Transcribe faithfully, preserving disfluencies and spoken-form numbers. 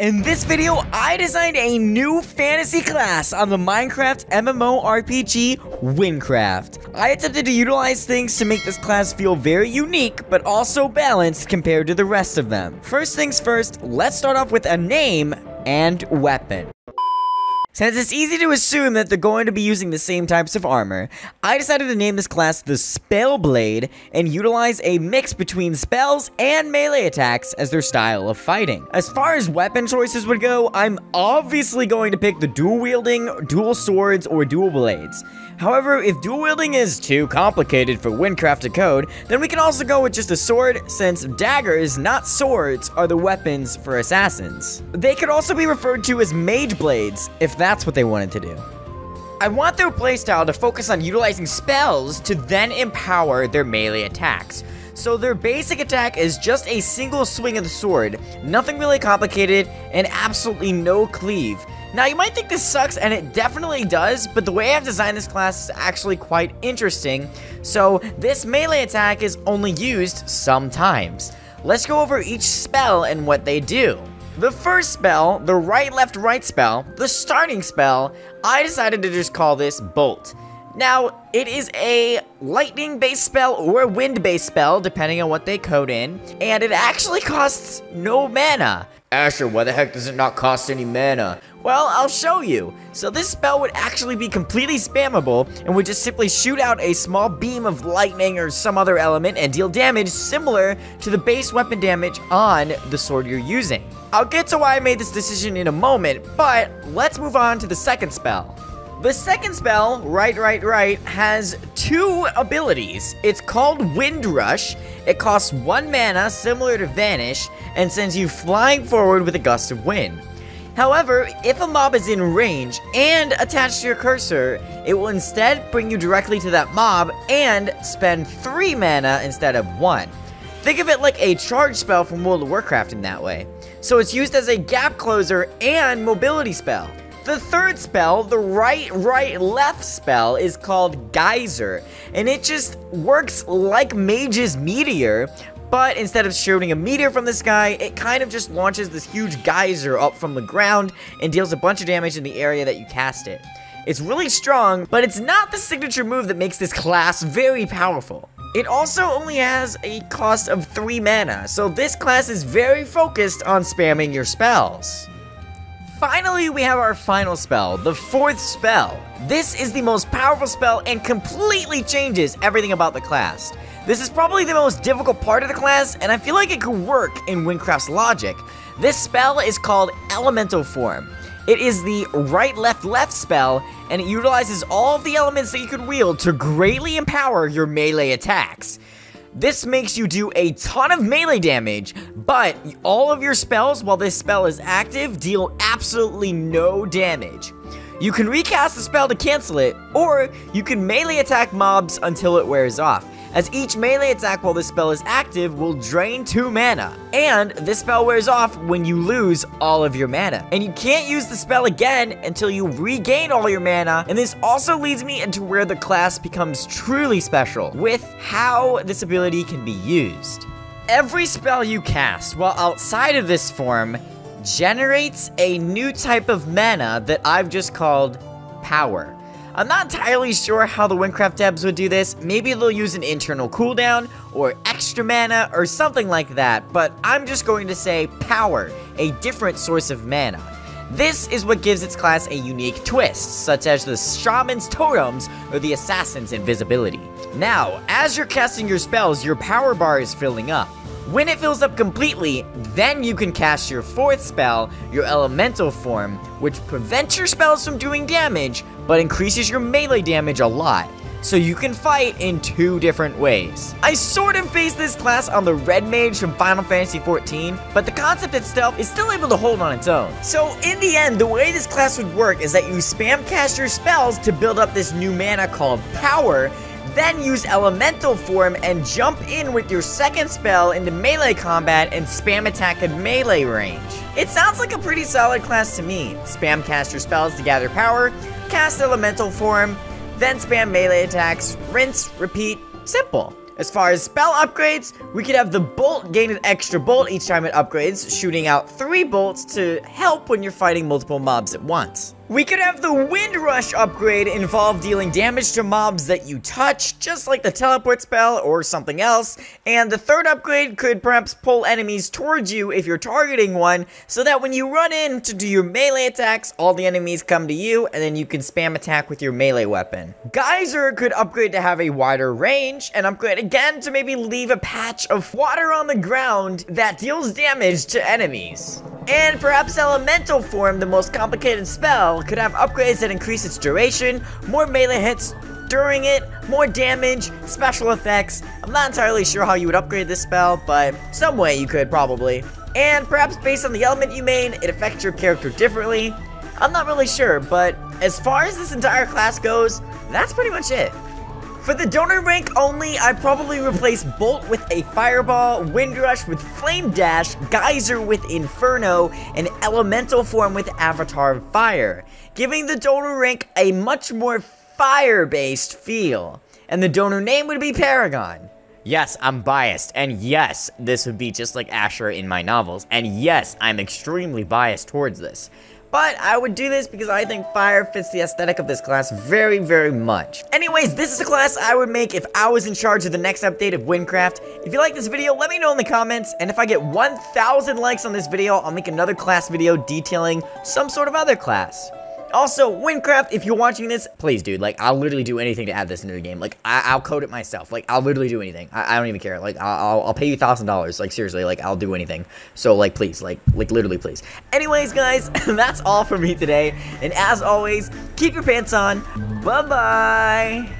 In this video, I designed a new fantasy class on the Minecraft MMORPG WynnCraft. I attempted to utilize things to make this class feel very unique, but also balanced compared to the rest of them. First things first, let's start off with a name and weapon. Since it's easy to assume that they're going to be using the same types of armor, I decided to name this class the Spellblade and utilize a mix between spells and melee attacks as their style of fighting. As far as weapon choices would go, I'm obviously going to pick the dual-wielding, dual swords, or dual blades. However, if dual-wielding is too complicated for WynnCraft to code, then we can also go with just a sword, since daggers, not swords, are the weapons for assassins. They could also be referred to as mage blades, if that's what they wanted to do. I want their playstyle to focus on utilizing spells to then empower their melee attacks. So their basic attack is just a single swing of the sword, nothing really complicated, and absolutely no cleave. Now you might think this sucks, and it definitely does, but the way I've designed this class is actually quite interesting. So this melee attack is only used sometimes. Let's go over each spell and what they do. The first spell, the right-left-right spell, the starting spell, I decided to just call this Bolt. Now, it is a lightning-based spell or a wind-based spell, depending on what they code in, and it actually costs no mana. Asher, why the heck does it not cost any mana? Well, I'll show you. So this spell would actually be completely spammable and would just simply shoot out a small beam of lightning or some other element and deal damage similar to the base weapon damage on the sword you're using. I'll get to why I made this decision in a moment, but let's move on to the second spell. The second spell, right, right, right, has two abilities. It's called Wind Rush. It costs one mana, similar to Vanish, and sends you flying forward with a gust of wind. However, if a mob is in range and attached to your cursor, it will instead bring you directly to that mob and spend three mana instead of one. Think of it like a charge spell from World of Warcraft in that way. So it's used as a gap closer and mobility spell. The third spell, the right, right, left spell, is called Geyser, and it just works like Mage's Meteor, but instead of shooting a meteor from the sky, it kind of just launches this huge geyser up from the ground and deals a bunch of damage in the area that you cast it. It's really strong, but it's not the signature move that makes this class very powerful. It also only has a cost of three mana, so this class is very focused on spamming your spells. Finally, we have our final spell, the fourth spell. This is the most powerful spell and completely changes everything about the class. This is probably the most difficult part of the class, and I feel like it could work in WynnCraft's logic. This spell is called Elemental Form. It is the right-left-left spell, and it utilizes all of the elements that you can wield to greatly empower your melee attacks. This makes you do a ton of melee damage, but all of your spells while this spell is active deal absolutely no damage. You can recast the spell to cancel it, or you can melee attack mobs until it wears off, as each melee attack while this spell is active will drain two mana, and this spell wears off when you lose all of your mana. And you can't use the spell again until you regain all your mana, and this also leads me into where the class becomes truly special, with how this ability can be used. Every spell you cast while outside of this form generates a new type of mana that I've just called power. I'm not entirely sure how the WynnCraft devs would do this. Maybe they'll use an internal cooldown, or extra mana, or something like that, but I'm just going to say power, a different source of mana. This is what gives its class a unique twist, such as the Shaman's Totems, or the Assassin's Invisibility. Now, as you're casting your spells, your power bar is filling up. When it fills up completely, then you can cast your fourth spell, your Elemental Form, which prevents your spells from doing damage, but increases your melee damage a lot, so you can fight in two different ways. I sort of based this class on the Red Mage from Final Fantasy fourteen, but the concept itself is still able to hold on its own. So in the end, the way this class would work is that you spam cast your spells to build up this new mana called Power, then use Elemental Form and jump in with your second spell into melee combat and spam attack at melee range. It sounds like a pretty solid class to me. Spam cast your spells to gather power, cast Elemental Form, then spam melee attacks, rinse, repeat, simple. As far as spell upgrades, we could have the Bolt gain an extra bolt each time it upgrades, shooting out three bolts to help when you're fighting multiple mobs at once. We could have the Wind Rush upgrade involve dealing damage to mobs that you touch, just like the teleport spell or something else. And the third upgrade could perhaps pull enemies towards you if you're targeting one, so that when you run in to do your melee attacks, all the enemies come to you, and then you can spam attack with your melee weapon. Geyser could upgrade to have a wider range, and upgrade again to maybe leave a patch of water on the ground that deals damage to enemies. And perhaps Elemental Form, the most complicated spell, could have upgrades that increase its duration, more melee hits during it, more damage, special effects. I'm not entirely sure how you would upgrade this spell, but some way you could probably. And perhaps based on the element you main, it affects your character differently. I'm not really sure, but as far as this entire class goes, that's pretty much it. For the donor rank only, I probably replace Bolt with a Fireball, Wind Rush with Flame Dash, Geyser with Inferno, and Elemental Form with Avatar of Fire, giving the donor rank a much more fire-based feel. And the donor name would be Paragon. Yes, I'm biased, and yes, this would be just like Asher in my novels, and yes, I'm extremely biased towards this. But I would do this because I think fire fits the aesthetic of this class very, very much. Anyways, this is a class I would make if I was in charge of the next update of WynnCraft. If you like this video, let me know in the comments, and if I get one thousand likes on this video, I'll make another class video detailing some sort of other class. Also, WynnCraft, if you're watching this, please, dude, like, I'll literally do anything to add this into the game. Like, I I'll code it myself. Like, I'll literally do anything. I, I don't even care. Like, I'll, I'll pay you one thousand dollars. Like, seriously, like, I'll do anything. So, like, please, like, like, literally, please. Anyways, guys, that's all for me today. And as always, keep your pants on. Bye-bye.